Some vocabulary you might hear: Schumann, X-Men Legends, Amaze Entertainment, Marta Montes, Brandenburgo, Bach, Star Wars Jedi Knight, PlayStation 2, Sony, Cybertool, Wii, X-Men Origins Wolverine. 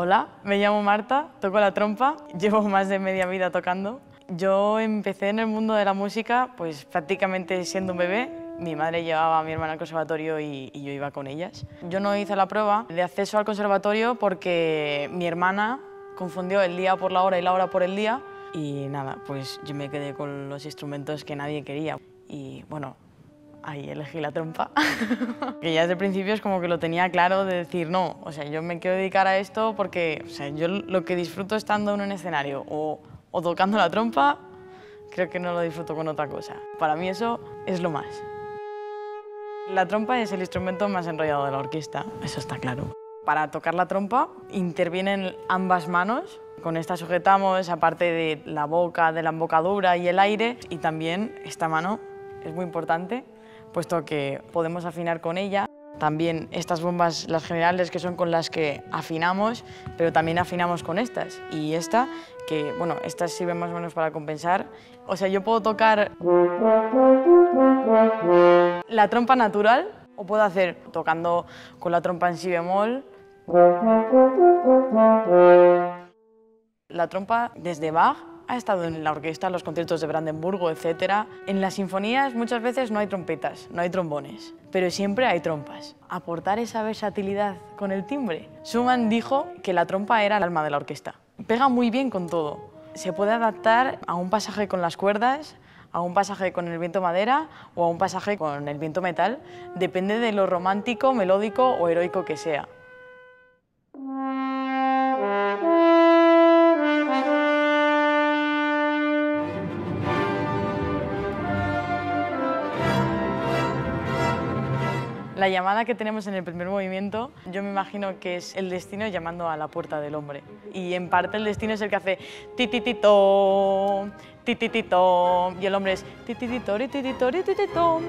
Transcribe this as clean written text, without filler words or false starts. Hola, me llamo Marta, toco la trompa, llevo más de media vida tocando. Yo empecé en el mundo de la música pues prácticamente siendo un bebé. Mi madre llevaba a mi hermana al conservatorio y yo iba con ellas. Yo no hice la prueba de acceso al conservatorio porque mi hermana confundió el día por la hora y la hora por el día. Y nada, pues yo me quedé con los instrumentos que nadie quería. Y bueno, ahí elegí la trompa. Que ya desde el principio es como que lo tenía claro de decir no, o sea, yo me quiero dedicar a esto porque, o sea, yo lo que disfruto estando en un escenario o tocando la trompa, creo que no lo disfruto con otra cosa. Para mí eso es lo más. La trompa es el instrumento más enrollado de la orquesta, eso está claro. Para tocar la trompa intervienen ambas manos. Con esta sujetamos, aparte de la boca, de la embocadura y el aire, y también esta mano es muy importante, puesto que podemos afinar con ella. También estas bombas, las generales, que son con las que afinamos, pero también afinamos con estas. Y esta, que bueno, estas sirven más o menos para compensar. O sea, yo puedo tocar la trompa natural, o puedo hacer tocando con la trompa en si bemol. La trompa desde Bach ha estado en la orquesta, en los conciertos de Brandenburgo, etc. En las sinfonías muchas veces no hay trompetas, no hay trombones, pero siempre hay trompas. Aportar esa versatilidad con el timbre. Schumann dijo que la trompa era el alma de la orquesta. Pega muy bien con todo. Se puede adaptar a un pasaje con las cuerdas, a un pasaje con el viento madera o a un pasaje con el viento metal. Depende de lo romántico, melódico o heroico que sea. La llamada que tenemos en el primer movimiento, yo me imagino que es el destino llamando a la puerta del hombre. Y en parte el destino es el que hace tititito, tititito, y el hombre es tititito, tititito, tititito.